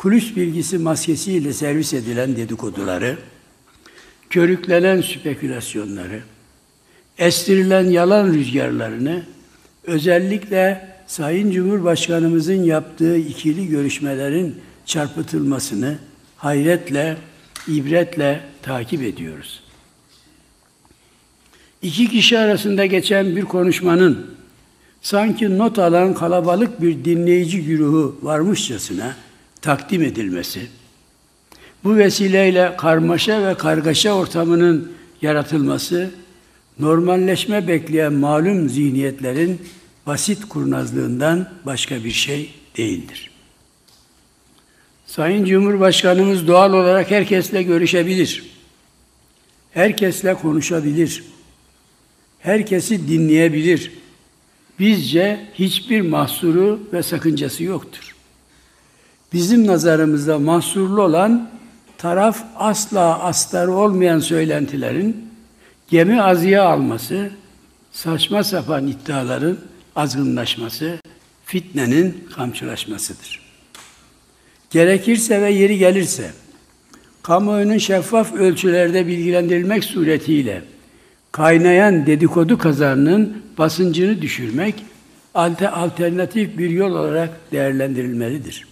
kulis bilgisi maskesiyle servis edilen dedikoduları, körüklenen spekülasyonları, estirilen yalan rüzgarlarını, özellikle Sayın Cumhurbaşkanımızın yaptığı ikili görüşmelerin çarpıtılmasını hayretle, ibretle takip ediyoruz. İki kişi arasında geçen bir konuşmanın sanki not alan kalabalık bir dinleyici güruhu varmışçasına takdim edilmesi, bu vesileyle karmaşa ve kargaşa ortamının yaratılması, normalleşme bekleyen malum zihniyetlerin basit kurnazlığından başka bir şey değildir. Sayın Cumhurbaşkanımız doğal olarak herkesle görüşebilir, herkesle konuşabilir, herkesi dinleyebilir. Bizce hiçbir mahsuru ve sakıncası yoktur. Bizim nazarımızda mahsurlu olan taraf asla astarı olmayan söylentilerin gemi azıya alması, saçma sapan iddiaların azgınlaşması, fitnenin kamçılaşmasıdır. Gerekirse ve yeri gelirse, kamuoyunun şeffaf ölçülerde bilgilendirilmek suretiyle kaynayan dedikodu kazanının basıncını düşürmek alternatif bir yol olarak değerlendirilmelidir.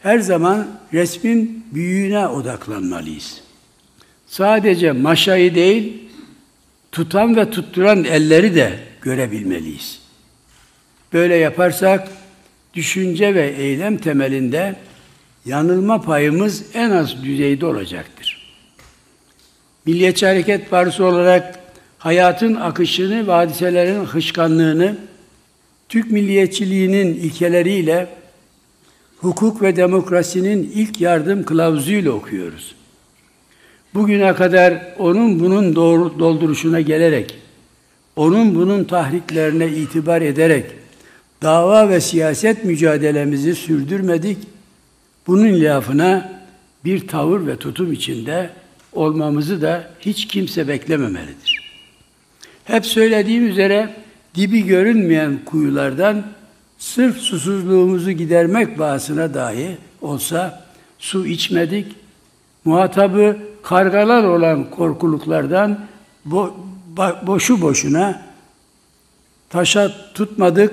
Her zaman resmin büyüğüne odaklanmalıyız. Sadece maşayı değil, tutan ve tutturan elleri de görebilmeliyiz. Böyle yaparsak, düşünce ve eylem temelinde yanılma payımız en az düzeyde olacaktır. Milliyetçi Hareket Partisi olarak hayatın akışını ve hadiselerin hışkanlığını, Türk milliyetçiliğinin ilkeleriyle, hukuk ve demokrasinin ilk yardım kılavuzuyla okuyoruz. Bugüne kadar onun bunun dolduruşuna gelerek, onun bunun tahriklerine itibar ederek dava ve siyaset mücadelemizi sürdürmedik, bunun ilafına bir tavır ve tutum içinde olmamızı da hiç kimse beklememelidir. Hep söylediğim üzere dibi görünmeyen kuyulardan sırf susuzluğumuzu gidermek bahasına dahi olsa su içmedik, muhatabı kargalar olan korkuluklardan boşu boşuna taşa tutmadık,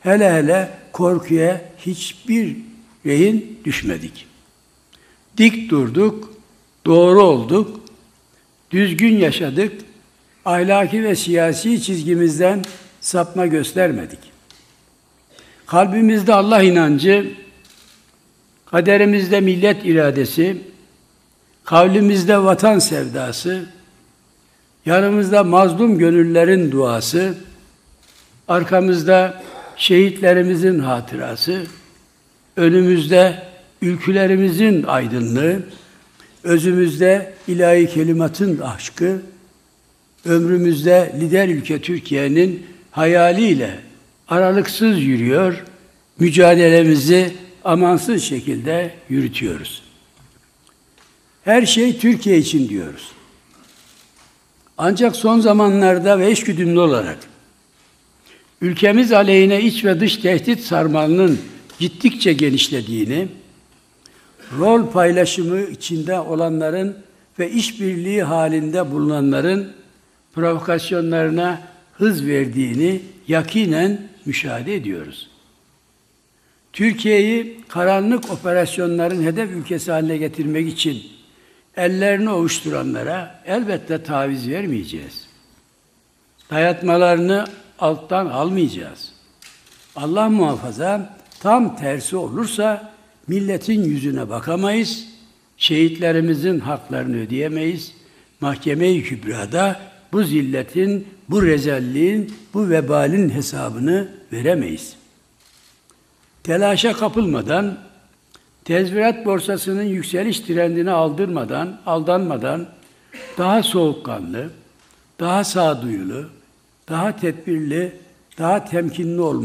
hele hele korkuya hiçbir rehin düşmedik. Dik durduk, doğru olduk, düzgün yaşadık, ahlaki ve siyasi çizgimizden sapma göstermedik. Kalbimizde Allah inancı, kaderimizde millet iradesi, kavlimizde vatan sevdası, yanımızda mazlum gönüllerin duası, arkamızda şehitlerimizin hatırası, önümüzde ülkülerimizin aydınlığı, özümüzde ilahi kelimatın aşkı, ömrümüzde lider ülke Türkiye'nin hayaliyle aralıksız yürüyor, mücadelemizi amansız şekilde yürütüyoruz. Her şey Türkiye için diyoruz. Ancak son zamanlarda ve eşgüdümlü olarak ülkemiz aleyhine iç ve dış tehdit sarmalının gittikçe genişlediğini, rol paylaşımı içinde olanların ve işbirliği halinde bulunanların provokasyonlarına hız verdiğini yakinen müşahede ediyoruz. Türkiye'yi karanlık operasyonların hedef ülkesi haline getirmek için ellerini ovuşturanlara elbette taviz vermeyeceğiz. Dayatmalarını alttan almayacağız. Allah muhafaza tam tersi olursa milletin yüzüne bakamayız, şehitlerimizin haklarını ödeyemeyiz, mahkeme-i kübrada bu zilletin, bu rezalliğin, bu vebalin hesabını veremeyiz. Telaşa kapılmadan, tezvirat borsasının yükseliş trendine aldanmadan, daha soğukkanlı, daha sağduyulu, daha tedbirli, daha temkinli olmalı.